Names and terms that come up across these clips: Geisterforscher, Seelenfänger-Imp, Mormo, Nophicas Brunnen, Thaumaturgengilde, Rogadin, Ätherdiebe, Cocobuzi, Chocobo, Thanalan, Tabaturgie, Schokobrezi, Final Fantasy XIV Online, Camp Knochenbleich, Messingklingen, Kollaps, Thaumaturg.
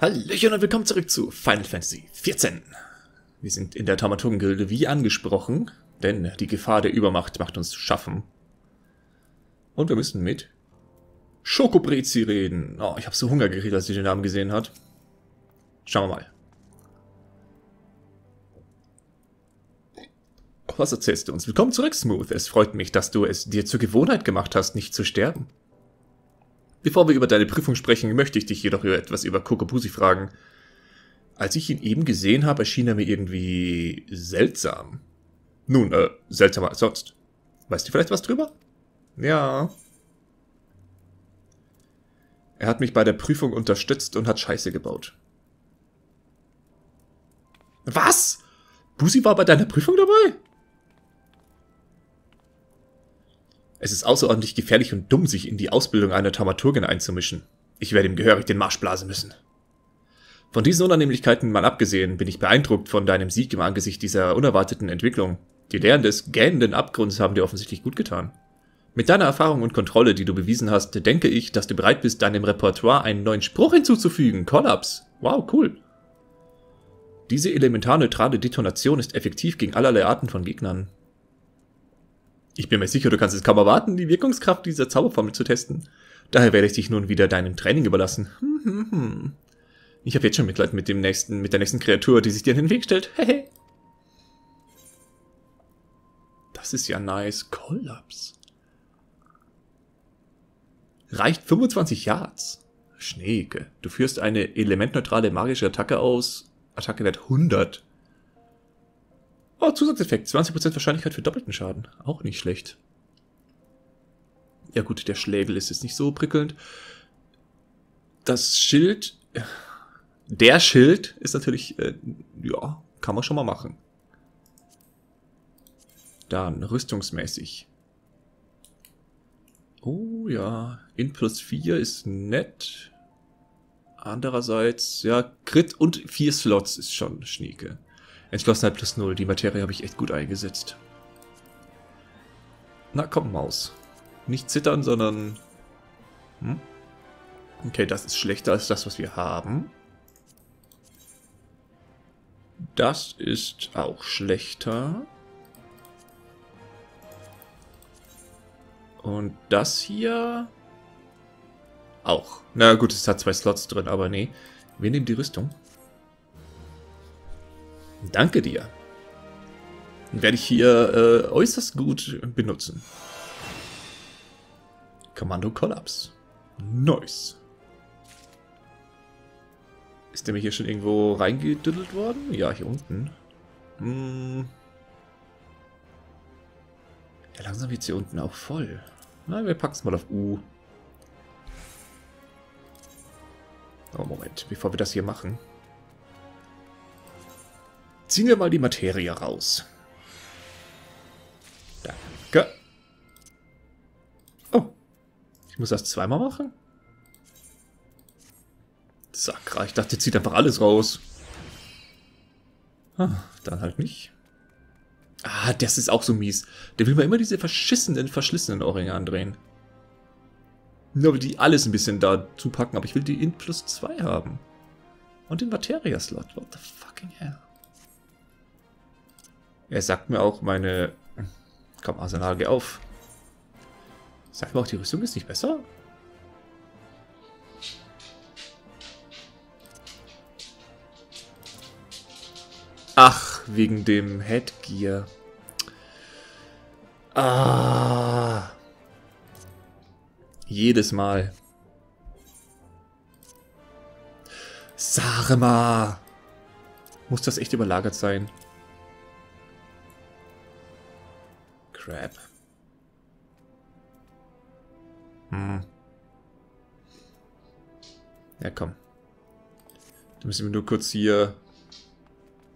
Hallöchen und willkommen zurück zu Final Fantasy XIV. Wir sind in der Thaumaturgengilde wie angesprochen, denn die Gefahr der Übermacht macht uns schaffen. Und wir müssen mit Schokobrezi reden. Oh, ich habe so Hunger gekriegt, als ich den Namen gesehen habe. Schauen wir mal. Was erzählst du uns? Willkommen zurück, Smooth. Es freut mich, dass du es dir zur Gewohnheit gemacht hast, nicht zu sterben. Bevor wir über deine Prüfung sprechen, möchte ich dich jedoch etwas über Cocobuzi fragen. Als ich ihn eben gesehen habe, erschien er mir irgendwie seltsam. Nun, seltsamer als sonst. Weißt du vielleicht was drüber? Ja. Er hat mich bei der Prüfung unterstützt und hat Scheiße gebaut. Was? Buzi war bei deiner Prüfung dabei? Es ist außerordentlich gefährlich und dumm, sich in die Ausbildung einer Thaumaturgin einzumischen. Ich werde ihm gehörig den Marsch blasen müssen. Von diesen Unannehmlichkeiten mal abgesehen, bin ich beeindruckt von deinem Sieg im Angesicht dieser unerwarteten Entwicklung. Die Lehren des gähnenden Abgrunds haben dir offensichtlich gut getan. Mit deiner Erfahrung und Kontrolle, die du bewiesen hast, denke ich, dass du bereit bist, deinem Repertoire einen neuen Spruch hinzuzufügen. Kollaps. Wow, cool. Diese elementar-neutrale Detonation ist effektiv gegen allerlei Arten von Gegnern. Ich bin mir sicher, du kannst es kaum erwarten, die Wirkungskraft dieser Zauberformel zu testen. Daher werde ich dich nun wieder deinem Training überlassen. Ich habe jetzt schon Mitleid mit der nächsten Kreatur, die sich dir in den Weg stellt. Hehe. Das ist ja nice. Kollaps. Reicht 25 Yards. Schneeke. Du führst eine elementneutrale magische Attacke aus. Attacke-Wert 100. Oh, Zusatzeffekt. 20% Wahrscheinlichkeit für doppelten Schaden. Auch nicht schlecht. Ja gut, der Schlägel ist jetzt nicht so prickelnd. Das Schild... Der Schild ist natürlich... ja, kann man schon mal machen. Dann, rüstungsmäßig. Oh ja, Int plus 4 ist nett. Andererseits, ja, Crit und 4 Slots ist schon Schnieke. Entschlossenheit plus 0, die Materie habe ich echt gut eingesetzt. Na komm, Maus. Nicht zittern, sondern... Hm? Okay, das ist schlechter als das, was wir haben. Das ist auch schlechter. Und das hier... Auch. Na gut, es hat 2 Slots drin, aber nee. Wir nehmen die Rüstung. Danke dir. Werde ich hier äußerst gut benutzen. Kommando Kollaps. Nice. Ist der mir hier schon irgendwo reingedüttelt worden? Ja, hier unten. Ja, langsam wird es hier unten auch voll. Na, wir packen es mal auf U. Oh, Moment, bevor wir das hier machen. Ziehen wir mal die Materie raus. Danke. Oh. Ich muss das zweimal machen? Sakra, ich dachte, zieht einfach alles raus. Ah, dann halt nicht. Ah, das ist auch so mies. Der will mir immer diese verschlissenen Ohrringe andrehen. Nur will die alles ein bisschen dazu packen, aber ich will die Int plus 2 haben. Und den Materia-Slot. What the fucking hell? Er sagt mir auch meine... Komm, Arsenal, geh auf. Sagt mir auch, die Rüstung ist nicht besser? Ach, wegen dem Headgear. Ah. Jedes Mal. Sarma. Muss das echt überlagert sein? Crap. Hm. Ja, komm. Da müssen wir nur kurz hier...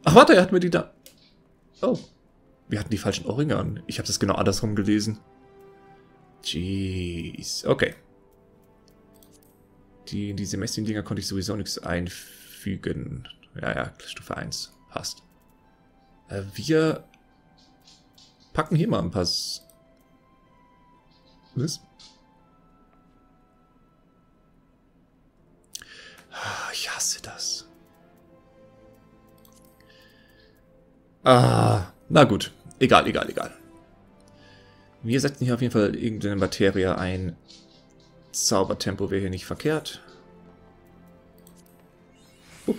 Ach, warte, er hat mir die da... Oh. Wir hatten die falschen Ohrringe an. Ich habe das genau andersrum gelesen. Jeez. Okay. Diese Messingdinger konnte ich sowieso nichts einfügen. Ja, Stufe 1. Passt. Wir... Packen hier mal ein paar... Was? Ich hasse das. Ah, na gut. Egal, egal, egal. Wir setzen hier auf jeden Fall irgendeine Materie ein. Zaubertempo wäre hier nicht verkehrt. Upp.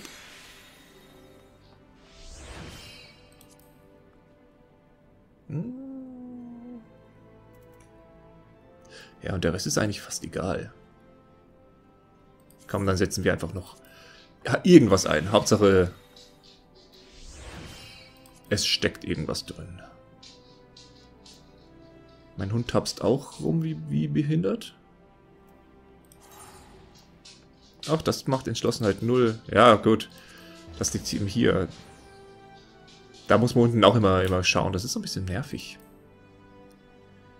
Ja, und der Rest ist eigentlich fast egal. Komm, dann setzen wir einfach noch irgendwas ein. Hauptsache, es steckt irgendwas drin. Mein Hund tapst auch rum wie behindert. Auch das macht Entschlossenheit 0. Ja, gut. Das liegt eben hier. Da muss man unten auch immer schauen. Das ist so ein bisschen nervig.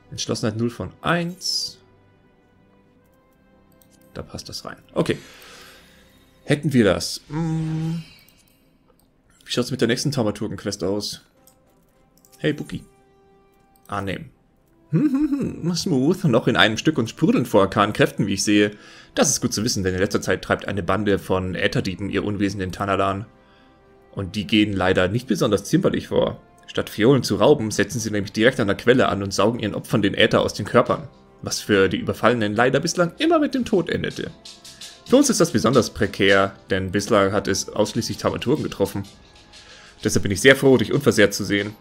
Entschlossenheit 0 von 1. Da passt das rein. Okay. Hätten wir das. Wie schaut es mit der nächsten Thaumaturgen-Quest aus? Hey, Buki. Annehmen. Smooth und auch in einem Stück und sprudeln vor arkanen Kräften, wie ich sehe. Das ist gut zu wissen, denn in letzter Zeit treibt eine Bande von Ätherdieben ihr Unwesen in Thanalan. Und die gehen leider nicht besonders zimperlich vor. Statt Phiolen zu rauben, setzen sie nämlich direkt an der Quelle an und saugen ihren Opfern den Äther aus den Körpern. Was für die Überfallenen leider bislang immer mit dem Tod endete. Für uns ist das besonders prekär, denn bislang hat es ausschließlich Thaumaturgen getroffen. Deshalb bin ich sehr froh, dich unversehrt zu sehen.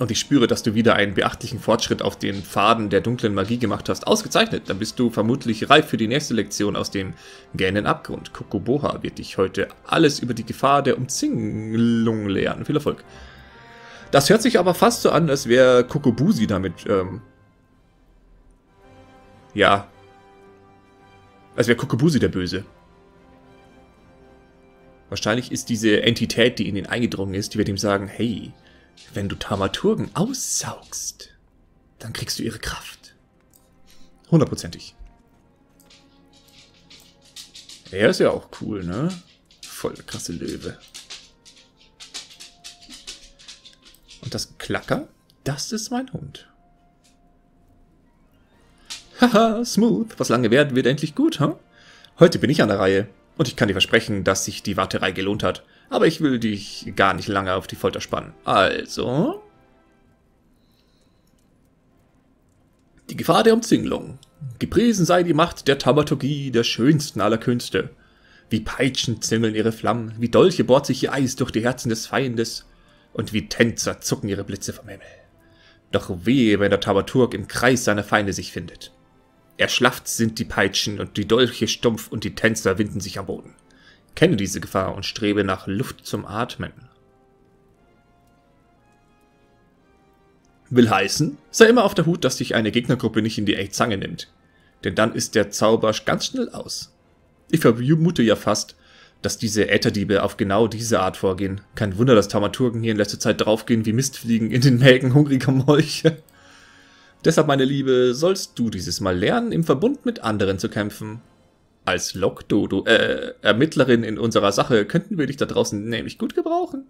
Und ich spüre, dass du wieder einen beachtlichen Fortschritt auf den Pfaden der dunklen Magie gemacht hast. Ausgezeichnet, dann bist du vermutlich reif für die nächste Lektion aus dem gähnenden Abgrund. Kokoboha wird dich heute alles über die Gefahr der Umzingelung lehren. Viel Erfolg. Das hört sich aber fast so an, als wäre Cocobuzi damit, ja. Als wäre Cocobuzi der Böse. Wahrscheinlich ist diese Entität, die in ihn eingedrungen ist, die wird ihm sagen, hey, wenn du Thaumaturgen aussaugst, dann kriegst du ihre Kraft. Hundertprozentig. Er ist ja auch cool, ne? Voll krasse Löwe. Und das Klacker, das ist mein Hund. Haha, smooth. Was lange währt, wird endlich gut, huh? Heute bin ich an der Reihe. Und ich kann dir versprechen, dass sich die Warterei gelohnt hat. Aber ich will dich gar nicht lange auf die Folter spannen. Also. Die Gefahr der Umzingelung. Gepriesen sei die Macht der Tabaturgie, der schönsten aller Künste. Wie Peitschen zingeln ihre Flammen, wie Dolche bohrt sich ihr Eis durch die Herzen des Feindes und wie Tänzer zucken ihre Blitze vom Himmel. Doch wehe, wenn der Tabaturg im Kreis seiner Feinde sich findet. Erschlafft sind die Peitschen und die Dolche stumpf und die Tänzer winden sich am Boden. Kenne diese Gefahr und strebe nach Luft zum Atmen. Will heißen, sei immer auf der Hut, dass dich eine Gegnergruppe nicht in die Zange nimmt. Denn dann ist der Zauber ganz schnell aus. Ich vermute ja fast, dass diese Ätherdiebe auf genau diese Art vorgehen. Kein Wunder, dass Thaumaturgen hier in letzter Zeit draufgehen wie Mistfliegen in den Mägen hungriger Molche. Deshalb, meine Liebe, sollst du dieses Mal lernen, im Verbund mit anderen zu kämpfen. Als Lokdodo, Ermittlerin in unserer Sache, könnten wir dich da draußen nämlich gut gebrauchen.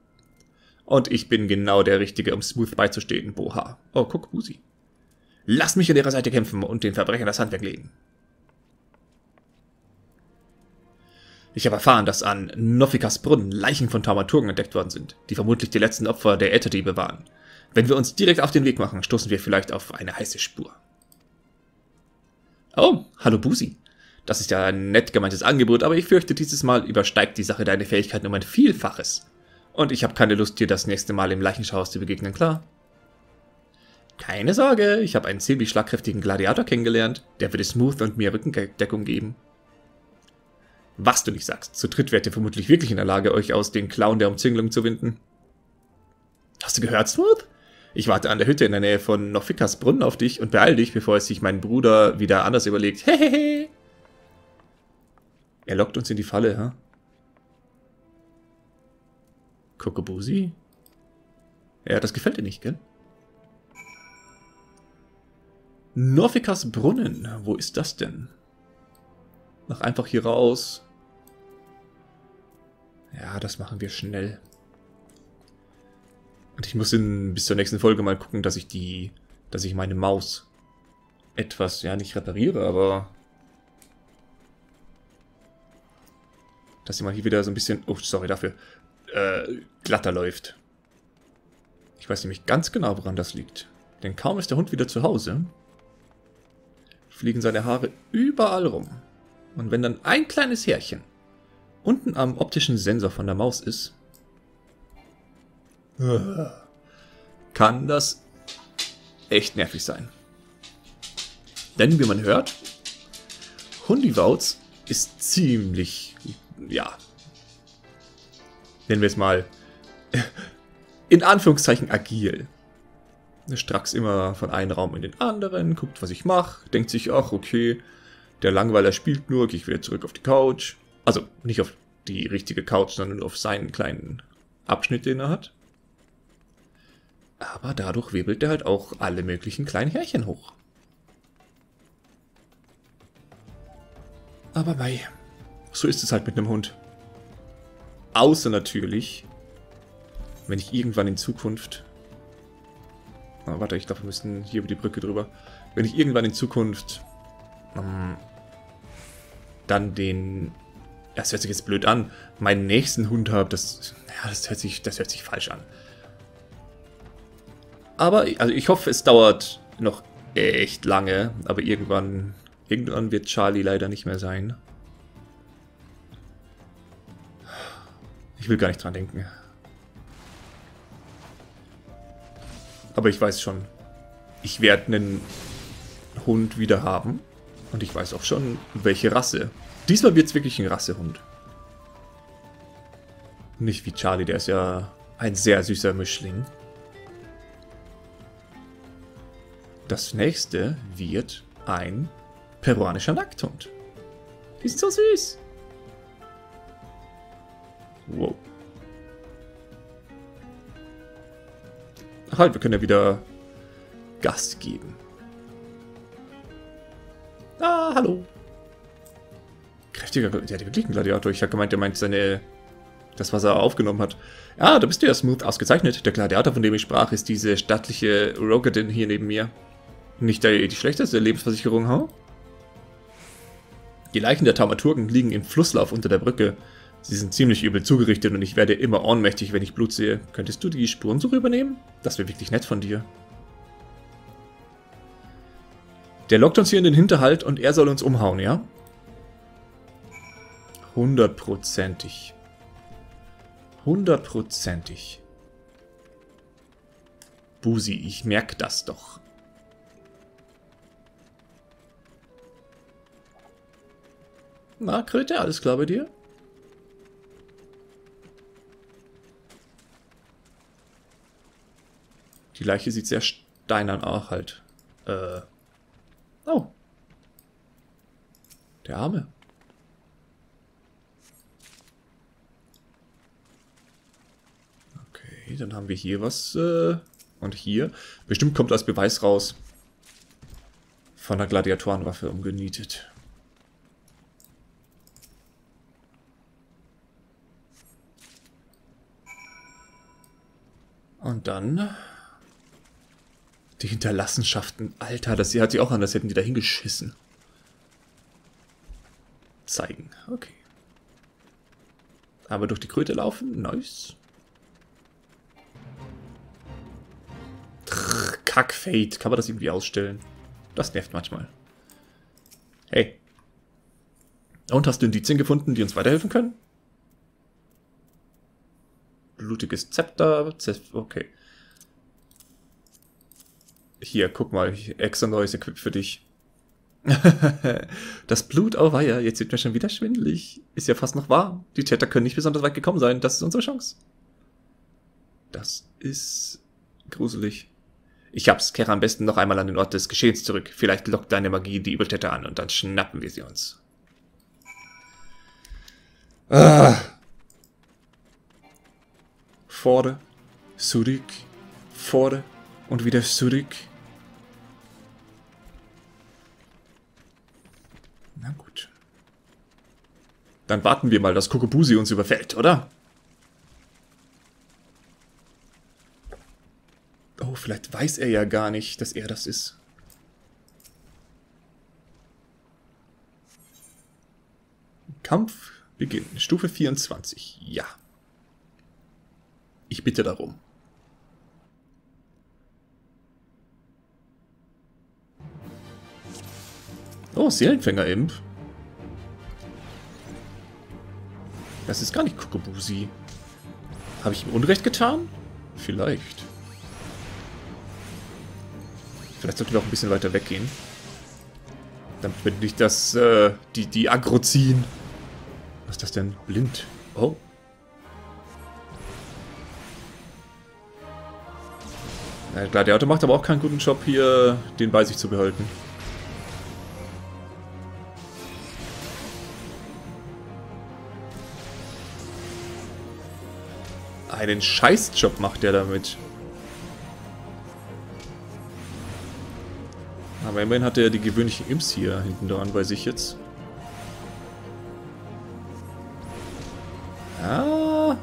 Und ich bin genau der Richtige, um smooth beizustehen, Boha. Oh, guck, Busi. Lass mich an ihrer Seite kämpfen und den Verbrechern das Handwerk legen. Ich habe erfahren, dass an Nophicas Brunnen Leichen von Thaumaturgen entdeckt worden sind, die vermutlich die letzten Opfer der Ätherdiebe waren. Wenn wir uns direkt auf den Weg machen, stoßen wir vielleicht auf eine heiße Spur. Oh, hallo Busi. Das ist ja ein nett gemeintes Angebot, aber ich fürchte, dieses Mal übersteigt die Sache deine Fähigkeiten um ein Vielfaches. Und ich habe keine Lust, dir das nächste Mal im Leichenschauhaus zu begegnen, klar? Keine Sorge, ich habe einen ziemlich schlagkräftigen Gladiator kennengelernt, der würde Smooth und mir Rückendeckung geben. Was du nicht sagst, zu dritt wärt ihr vermutlich wirklich in der Lage, euch aus den Klauen der Umzingelung zu winden. Hast du gehört, Smooth? Ich warte an der Hütte in der Nähe von Nophicas Brunnen auf dich und beeil dich, bevor es sich mein Bruder wieder anders überlegt. Hehehe! Er lockt uns in die Falle, hä? Cocobuzi? Ja, das gefällt dir nicht, gell? Nophicas Brunnen, wo ist das denn? Mach einfach hier raus. Ja, das machen wir schnell. Und ich muss bis zur nächsten Folge mal gucken, dass ich meine Maus etwas, ja, nicht repariere, aber dass die mal hier wieder so ein bisschen, oh sorry dafür, glatter läuft. Ich weiß nämlich ganz genau, woran das liegt. Denn kaum ist der Hund wieder zu Hause, fliegen seine Haare überall rum. Und wenn dann ein kleines Härchen unten am optischen Sensor von der Maus ist, kann das echt nervig sein. Denn wie man hört, Hundiwauts ist ziemlich, ja, nennen wir es mal, in Anführungszeichen agil. Er stracks immer von einem Raum in den anderen, guckt, was ich mache, denkt sich, ach okay, der Langweiler spielt nur, gehe ich wieder zurück auf die Couch. Also nicht auf die richtige Couch, sondern auf seinen kleinen Abschnitt, den er hat. Aber dadurch wirbelt er halt auch alle möglichen kleinen Härchen hoch. Aber mei, so ist es halt mit einem Hund. Außer natürlich, wenn ich irgendwann in Zukunft... Oh, warte, ich glaube, wir müssen hier über die Brücke drüber. Wenn ich irgendwann in Zukunft dann den... Das hört sich jetzt blöd an. Meinen nächsten Hund habe, das... Ja, das hört sich falsch an. Aber also ich hoffe, es dauert noch echt lange, aber irgendwann wird Charlie leider nicht mehr sein. Ich will gar nicht dran denken. Aber ich weiß schon, ich werde einen Hund wieder haben und ich weiß auch schon, welche Rasse. Diesmal wird es wirklich ein Rassehund. Nicht wie Charlie, der ist ja ein sehr süßer Mischling. Das nächste wird ein peruanischer Nackthund. Die sind so süß. Wow. Ach halt, wir können ja wieder Gast geben. Ah, hallo. Kräftiger, der hat wirklich einen Gladiator. Ich habe gemeint, der meint seine... Das, was er aufgenommen hat. Ja, da bist du ja smooth ausgezeichnet. Der Gladiator, von dem ich sprach, ist diese stattliche Rogadin hier neben mir. Nicht die schlechteste Lebensversicherung, ha? Die Leichen der Thaumaturgen liegen im Flusslauf unter der Brücke. Sie sind ziemlich übel zugerichtet und ich werde immer ohnmächtig, wenn ich Blut sehe. Könntest du die Spurensuche übernehmen? Das wäre wirklich nett von dir. Der lockt uns hier in den Hinterhalt und er soll uns umhauen, ja? Hundertprozentig. Hundertprozentig. Buzi, ich merke das doch. Na, Kröte, alles klar bei dir? Die Leiche sieht sehr steinern aus halt. Oh. Der Arme. Dann haben wir hier was und hier. Bestimmt kommt als Beweis raus. Von der Gladiatorenwaffe umgenietet. Und dann die Hinterlassenschaften. Alter, das hier hat sie auch an, das hätten die da hingeschissen. Zeigen, okay. Aber durch die Kröte laufen, nice. Kackfade. Kann man das irgendwie ausstellen? Das nervt manchmal. Hey. Und hast du Indizien gefunden, die uns weiterhelfen können? Blutiges Zepter. Okay. Hier, guck mal. Extra neues Equip für dich. Das Blut, oh weia, jetzt wird mir schon wieder schwindelig. Ist ja fast noch warm. Die Täter können nicht besonders weit gekommen sein. Das ist unsere Chance. Das ist gruselig. Ich hab's, kehre am besten noch einmal an den Ort des Geschehens zurück. Vielleicht lockt deine Magie die Übeltäter an und dann schnappen wir sie uns. Ah. Vorne, zurück, vorne und wieder zurück. Na gut. Dann warten wir mal, dass Cocobuzi uns überfällt, oder? Oh, vielleicht weiß er ja gar nicht, dass er das ist. Kampf Beginnen. Stufe 24. Ja. Ich bitte darum. Oh, Seelenfänger-Imp. Das ist gar nicht Cocobuzi. Habe ich ihm Unrecht getan? Vielleicht. Vielleicht sollten wir auch ein bisschen weiter weggehen. Damit wir nicht das, die Aggro ziehen. Was ist das denn? Blind. Oh. Na klar, der Auto macht aber auch keinen guten Job hier, den bei sich zu behalten. Einen Scheißjob macht der damit. Aber immerhin hat er die gewöhnlichen Imps hier hinten dran bei sich jetzt. Ah.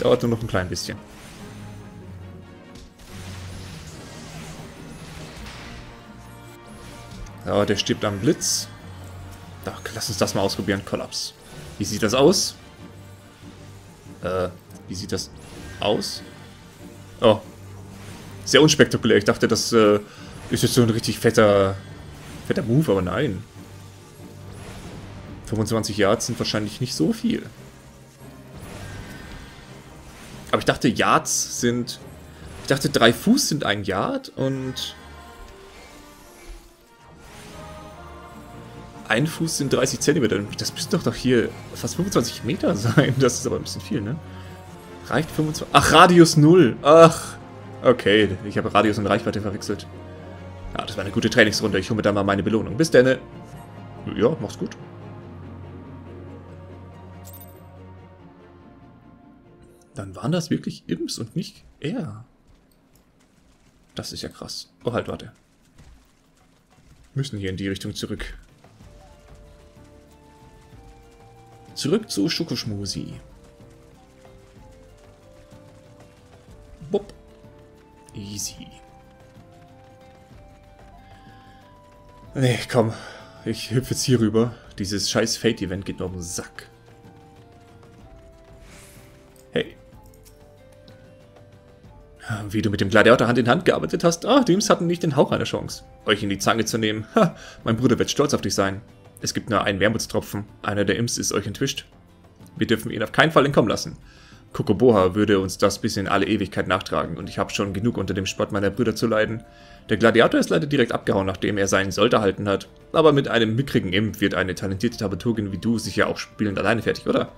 Dauert nur noch ein klein bisschen. Aber der stirbt am Blitz. Ach, lass uns das mal ausprobieren. Kollaps. Wie sieht das aus? Wie sieht das aus? Oh. Sehr unspektakulär. Ich dachte, das ist jetzt so ein richtig fetter Move, aber nein. 25 Yards sind wahrscheinlich nicht so viel. Aber ich dachte, Yards sind... Ich dachte, 3 Fuß sind 1 Yard und... 1 Fuß sind 30 Zentimeter. Das müssen doch hier fast 25 Meter sein. Das ist aber ein bisschen viel, ne? Reicht 25... Ach, Radius 0. Ach, okay. Ich habe Radius und Reichweite verwechselt. Ja, das war eine gute Trainingsrunde. Ich hole mir da mal meine Belohnung. Bis dann. Ja, mach's gut. Dann waren das wirklich Imps und nicht er. Das ist ja krass. Oh, halt, warte. Wir müssen hier in die Richtung zurück. Zurück zu Schokoschmusi. Boop. Easy. Nee, komm. Ich hüpfe jetzt hier rüber. Dieses scheiß Fate-Event geht mir auf den Sack. Hey. Wie du mit dem Gladiator Hand in Hand gearbeitet hast, die Imps hatten nicht den Hauch einer Chance. Euch in die Zange zu nehmen. Ha, mein Bruder wird stolz auf dich sein. Es gibt nur einen Wermutstropfen. Einer der Imps ist euch entwischt. Wir dürfen ihn auf keinen Fall entkommen lassen. Kokoboha würde uns das bis in alle Ewigkeit nachtragen und ich habe schon genug unter dem Spott meiner Brüder zu leiden. Der Gladiator ist leider direkt abgehauen, nachdem er seinen Sold erhalten hat. Aber mit einem mickrigen Imp wird eine talentierte Tabaturgin wie du sicher auch spielend alleine fertig, oder?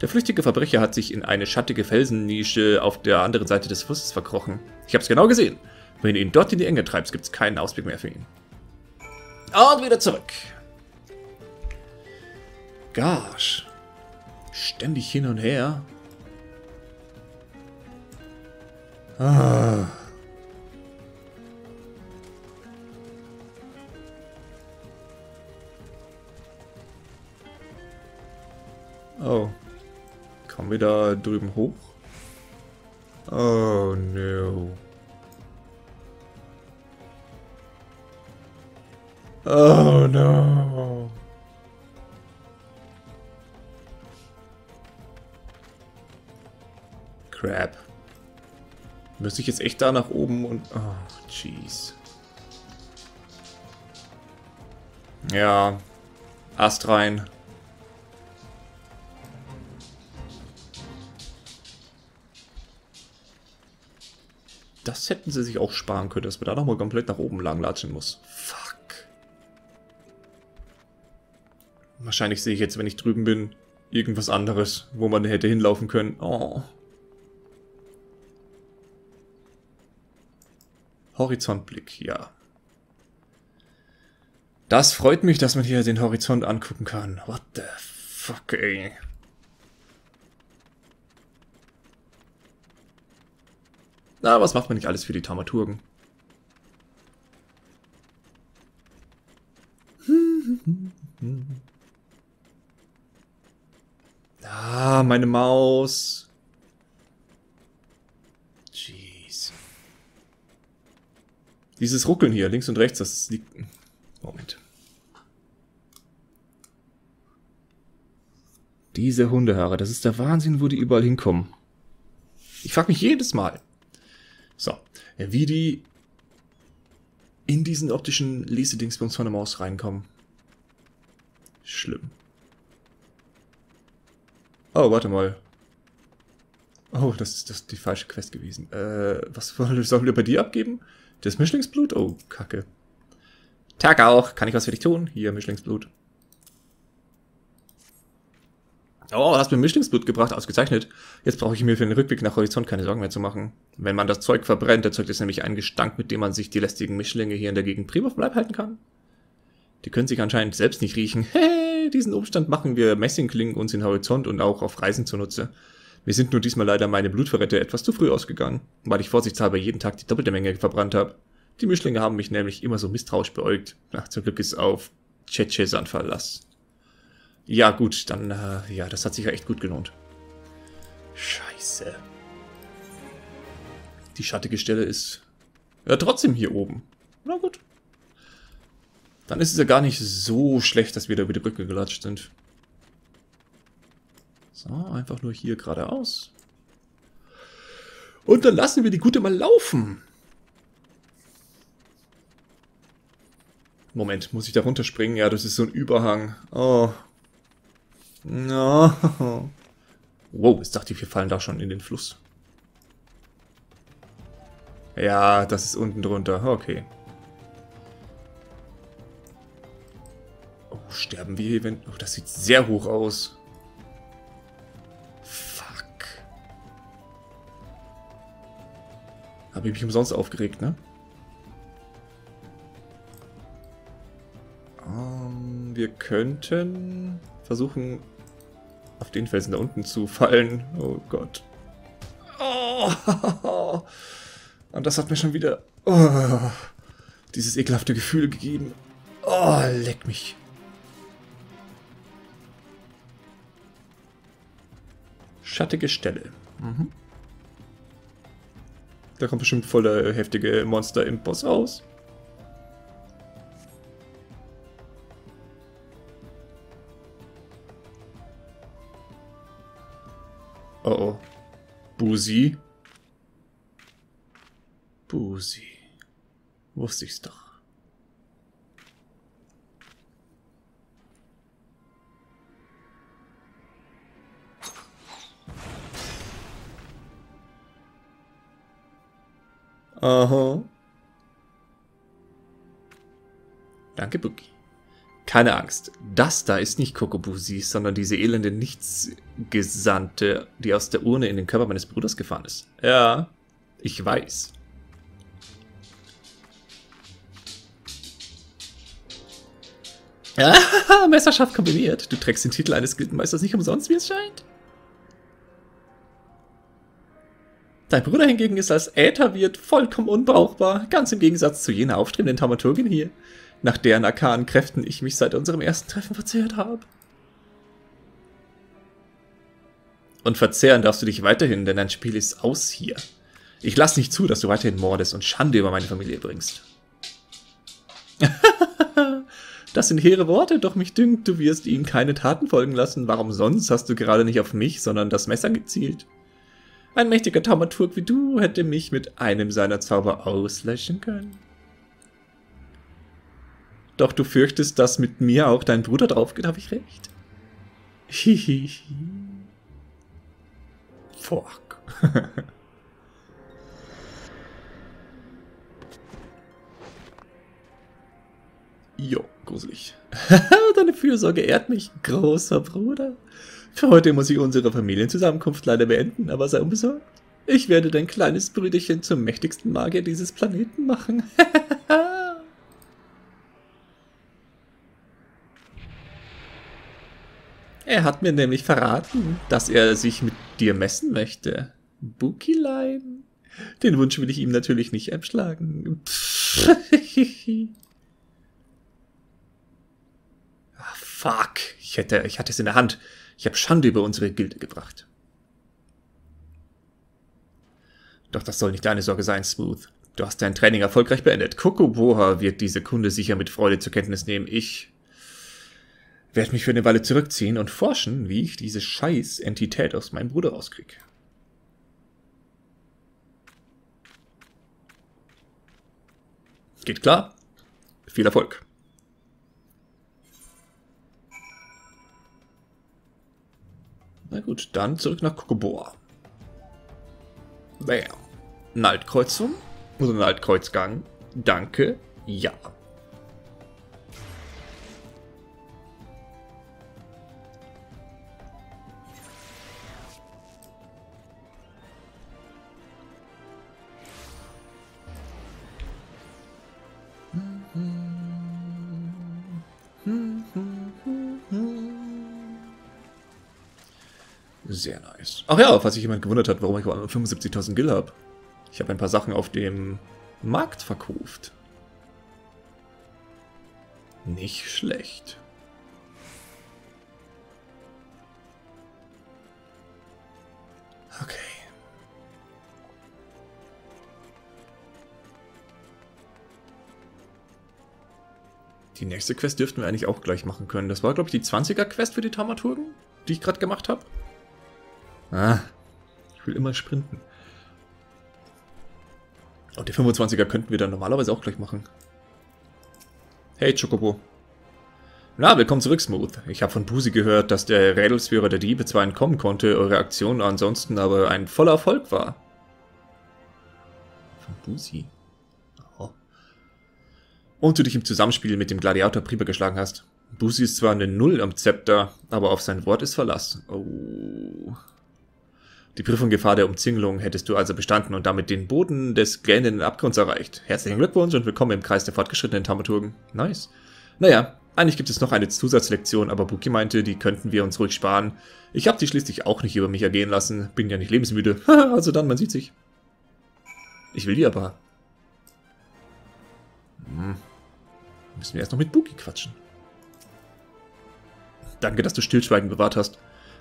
Der flüchtige Verbrecher hat sich in eine schattige Felsennische auf der anderen Seite des Flusses verkrochen. Ich hab's genau gesehen. Wenn du ihn dort in die Enge treibst, gibt's keinen Ausweg mehr für ihn. Und wieder zurück. Gosh. Ständig hin und her. Ah. Oh. Kommen wir da drüben hoch? Oh, no. Oh, no. Crap. Müsste ich jetzt echt da nach oben und... Oh, jeez. Ja. Ast rein. Das hätten sie sich auch sparen können, dass man da nochmal komplett nach oben langlatschen muss. Fuck. Wahrscheinlich sehe ich jetzt, wenn ich drüben bin, irgendwas anderes, wo man hätte hinlaufen können. Oh. Horizontblick, ja. Das freut mich, dass man hier den Horizont angucken kann. What the fuck, ey. Na, was macht man nicht alles für die Thaumaturgen? Ah, meine Maus. Dieses Ruckeln hier, links und rechts, das liegt... Moment. Diese Hundehaare, das ist der Wahnsinn, wo die überall hinkommen. Ich frage mich jedes Mal. So, wie die in diesen optischen Lesedingsbums von der Maus reinkommen. Schlimm. Oh, warte mal. Oh, das ist die falsche Quest gewesen. Was sollen wir bei dir abgeben? Das Mischlingsblut? Oh, Kacke. Tag auch. Kann ich was für dich tun? Hier, Mischlingsblut. Oh, hast mir Mischlingsblut gebracht, ausgezeichnet. Jetzt brauche ich mir für den Rückblick nach Horizont keine Sorgen mehr zu machen. Wenn man das Zeug verbrennt, erzeugt es nämlich einen Gestank, mit dem man sich die lästigen Mischlinge hier in der Gegend prima vom Leib halten kann. Die können sich anscheinend selbst nicht riechen. Hey, diesen Umstand machen wir Messingklingen uns in Horizont und auch auf Reisen zunutze. Wir sind nur diesmal leider meine Blutverräte etwas zu früh ausgegangen, weil ich vorsichtshalber jeden Tag die doppelte Menge verbrannt habe. Die Mischlinge haben mich nämlich immer so misstrauisch beäugt. Ach, zum Glück ist auf Tschetschesan Verlass. Ja gut, dann, ja, das hat sich ja echt gut gelohnt. Scheiße. Die schattige Stelle ist ja trotzdem hier oben. Na gut. Dann ist es ja gar nicht so schlecht, dass wir da über die Brücke gelatscht sind. So, einfach nur hier geradeaus. Und dann lassen wir die Gute mal laufen. Moment, muss ich da runterspringen? Ja, das ist so ein Überhang. Oh. No. Wow, jetzt dachte ich, wir fallen da schon in den Fluss. Ja, das ist unten drunter. Okay. Oh, sterben wir eventuell? Oh, das sieht sehr hoch aus. Fuck. Habe ich mich umsonst aufgeregt, ne? Wir könnten versuchen, auf den Felsen da unten zu fallen. Oh Gott. Oh. Und das hat mir schon wieder dieses ekelhafte Gefühl gegeben. Oh, leck mich. Schattige Stelle. Mhm. Da kommt bestimmt voll der heftige Monster-Imp-Boss raus. Oh oh. Buzi. Buzi. Wusste ich's doch. Aha. Danke, Boogie. Keine Angst, das da ist nicht Cocobuzi, sondern diese elende Nichtsgesandte, die aus der Urne in den Körper meines Bruders gefahren ist. Ja, ich weiß. Ah, messerscharf kombiniert. Du trägst den Titel eines Gildenmeisters nicht umsonst, wie es scheint. Dein Bruder hingegen ist als Ätherwirt vollkommen unbrauchbar, ganz im Gegensatz zu jener aufstrebenden Thaumaturgin hier, nach deren arkanen Kräften ich mich seit unserem ersten Treffen verzehrt habe. Und verzehren darfst du dich weiterhin, denn dein Spiel ist aus hier. Ich lasse nicht zu, dass du weiterhin mordest und Schande über meine Familie bringst. Das sind hehre Worte, doch mich dünkt, du wirst ihnen keine Taten folgen lassen. Warum sonst hast du gerade nicht auf mich, sondern das Messer gezielt? Ein mächtiger Thaumaturg wie du hätte mich mit einem seiner Zauber auslöschen können. Doch du fürchtest, dass mit mir auch dein Bruder drauf geht, habe ich recht? Hihihi. Fuck. Jo, gruselig. Deine Fürsorge ehrt mich, großer Bruder. Für heute muss ich unsere Familienzusammenkunft leider beenden, aber sei unbesorgt. Ich werde dein kleines Brüderchen zum mächtigsten Magier dieses Planeten machen. Er hat mir nämlich verraten, dass er sich mit dir messen möchte. Bukilein. Den Wunsch will ich ihm natürlich nicht abschlagen. Ah, fuck. Ich hatte es in der Hand. Ich habe Schande über unsere Gilde gebracht. Doch das soll nicht deine Sorge sein, Smooth. Du hast dein Training erfolgreich beendet. Kokoboha wird diese Kunde sicher mit Freude zur Kenntnis nehmen. Ich Werde mich für eine Weile zurückziehen und forschen, wie ich diese scheiß Entität aus meinem Bruder rauskriege. Geht klar. Viel Erfolg. Na gut, dann zurück nach Chocobo. Bam. Eine Altkreuzung oder ein Altkreuzgang. Danke. Ja. Sehr nice. Ach ja, falls sich jemand gewundert hat, warum ich 75.000 Gil habe. Ich habe ein paar Sachen auf dem Markt verkauft. Nicht schlecht. Okay. Die nächste Quest dürften wir eigentlich auch gleich machen können. Das war, glaube ich, die 20er-Quest für die Thaumaturgen, die ich gerade gemacht habe. Ah, ich will immer sprinten. Und die 25er könnten wir dann normalerweise auch gleich machen. Hey, Chocobo. Na, willkommen zurück, Smooth. Ich habe von Buzi gehört, dass der Rädelsführer der Diebe zwar entkommen konnte, eure Aktion ansonsten aber ein voller Erfolg war. Von Buzi? Oh. Und du dich im Zusammenspiel mit dem Gladiator Priebe geschlagen hast. Buzi ist zwar eine Null am Zepter, aber auf sein Wort ist Verlass. Oh. Die Prüfung Gefahr der Umzingelung hättest du also bestanden und damit den Boden des gähnenden Abgrunds erreicht. Herzlichen Glückwunsch und willkommen im Kreis der fortgeschrittenen Thaumaturgen. Nice. Naja, eigentlich gibt es noch eine Zusatzlektion, aber Buki meinte, die könnten wir uns ruhig sparen. Ich habe die schließlich auch nicht über mich ergehen lassen. Bin ja nicht lebensmüde. Also dann, man sieht sich. Ich will die aber. Müssen wir erst noch mit Buki quatschen. Danke, dass du Stillschweigen bewahrt hast.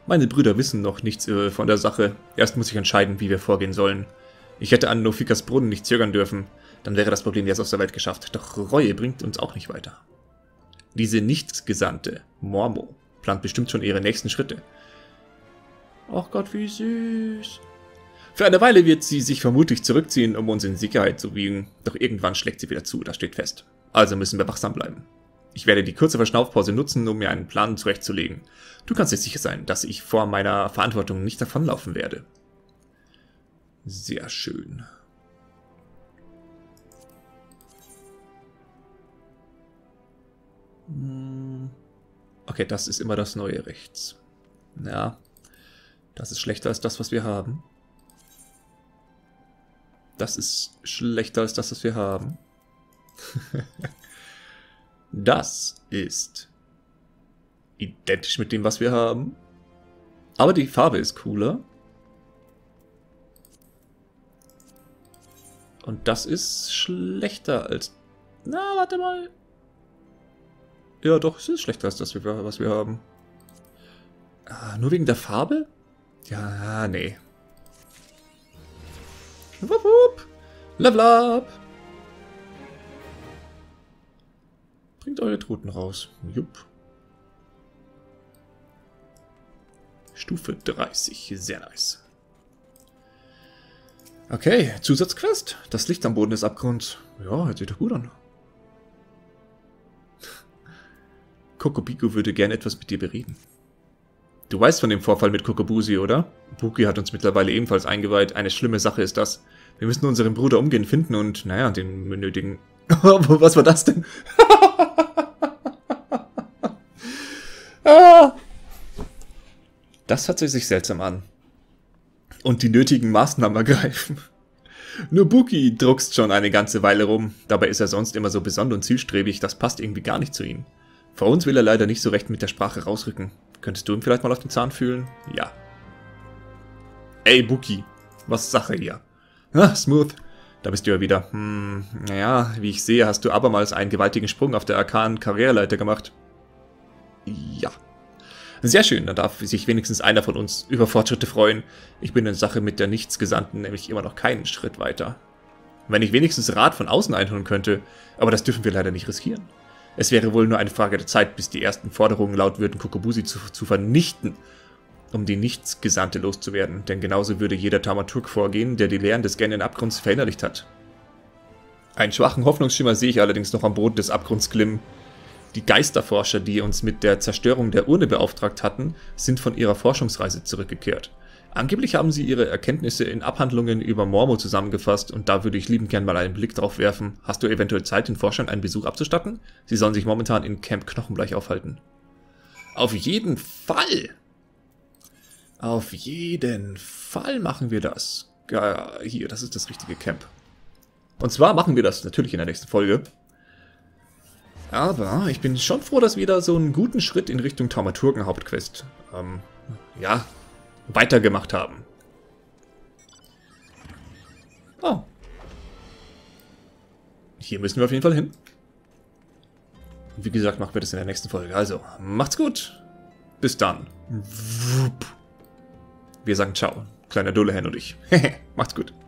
Meine Brüder wissen noch nichts von der Sache. Erst muss ich entscheiden, wie wir vorgehen sollen. Ich hätte an Nophicas Brunnen nicht zögern dürfen. Dann wäre das Problem jetzt aus der Welt geschafft. Doch Reue bringt uns auch nicht weiter. Diese Nichtsgesandte, Mormo, plant bestimmt schon ihre nächsten Schritte. Ach Gott, wie süß. Für eine Weile wird sie sich vermutlich zurückziehen, um uns in Sicherheit zu wiegen. Doch irgendwann schlägt sie wieder zu, das steht fest. Also müssen wir wachsam bleiben. Ich werde die kurze Verschnaufpause nutzen, um mir einen Plan zurechtzulegen. Du kannst dir sicher sein, dass ich vor meiner Verantwortung nicht davonlaufen werde. Sehr schön. Okay, das ist immer das neue rechts. Ja, das ist schlechter als das, was wir haben. Das ist schlechter als das, was wir haben. Das ist identisch mit dem, was wir haben. Aber die Farbe ist cooler. Und das ist schlechter als... Na, warte mal. Ja, doch, es ist schlechter als das, was wir haben. Ah, nur wegen der Farbe? Ja, nee. Wupp, wupp. Level up. Bringt eure Toten raus. Jupp. Stufe 30. Sehr nice. Okay, Zusatzquest. Das Licht am Boden des Abgrunds. Ja, hört sich doch gut an. Cocopico würde gerne etwas mit dir bereden. Du weißt von dem Vorfall mit Cocobuzi, oder? Buki hat uns mittlerweile ebenfalls eingeweiht. Eine schlimme Sache ist das. Wir müssen unseren Bruder umgehend finden und, naja, den benötigen... Was war das denn? Das hört sich seltsam an. Und die nötigen Maßnahmen ergreifen. Nur Buki druckst schon eine ganze Weile rum. Dabei ist er sonst immer so besonnen und zielstrebig, das passt irgendwie gar nicht zu ihm. Vor uns will er leider nicht so recht mit der Sprache rausrücken. Könntest du ihm vielleicht mal auf den Zahn fühlen? Ja. Ey Buki, was Sache hier? Ah, Smooth. Da bist du ja wieder. Naja, wie ich sehe, hast du abermals einen gewaltigen Sprung auf der arkanen Karriereleiter gemacht. Ja. Sehr schön, dann darf sich wenigstens einer von uns über Fortschritte freuen. Ich bin in der Sache mit der Nichtsgesandten nämlich immer noch keinen Schritt weiter. Wenn ich wenigstens Rat von außen einholen könnte, aber das dürfen wir leider nicht riskieren. Es wäre wohl nur eine Frage der Zeit, bis die ersten Forderungen laut würden, Cocobuzi zu vernichten, um die Nichtsgesandte loszuwerden. Denn genauso würde jeder Thaumaturg vorgehen, der die Lehren des gähnenden Abgrunds verinnerlicht hat. Einen schwachen Hoffnungsschimmer sehe ich allerdings noch am Boden des Abgrunds glimmen. Die Geisterforscher, die uns mit der Zerstörung der Urne beauftragt hatten, sind von ihrer Forschungsreise zurückgekehrt. Angeblich haben sie ihre Erkenntnisse in Abhandlungen über Mormo zusammengefasst und da würde ich liebend gern mal einen Blick drauf werfen. Hast du eventuell Zeit, den Forschern einen Besuch abzustatten? Sie sollen sich momentan in Camp Knochenbleich aufhalten. Auf jeden Fall! Auf jeden Fall machen wir das. Ja, hier, das ist das richtige Camp. Und zwar machen wir das natürlich in der nächsten Folge. Aber ich bin schon froh, dass wir da so einen guten Schritt in Richtung Thaumaturgen-Hauptquest ja, weitergemacht haben. Oh. Hier müssen wir auf jeden Fall hin. Wie gesagt, machen wir das in der nächsten Folge. Also, macht's gut. Bis dann. Wir sagen ciao. Kleiner Dulehen und ich. Macht's gut.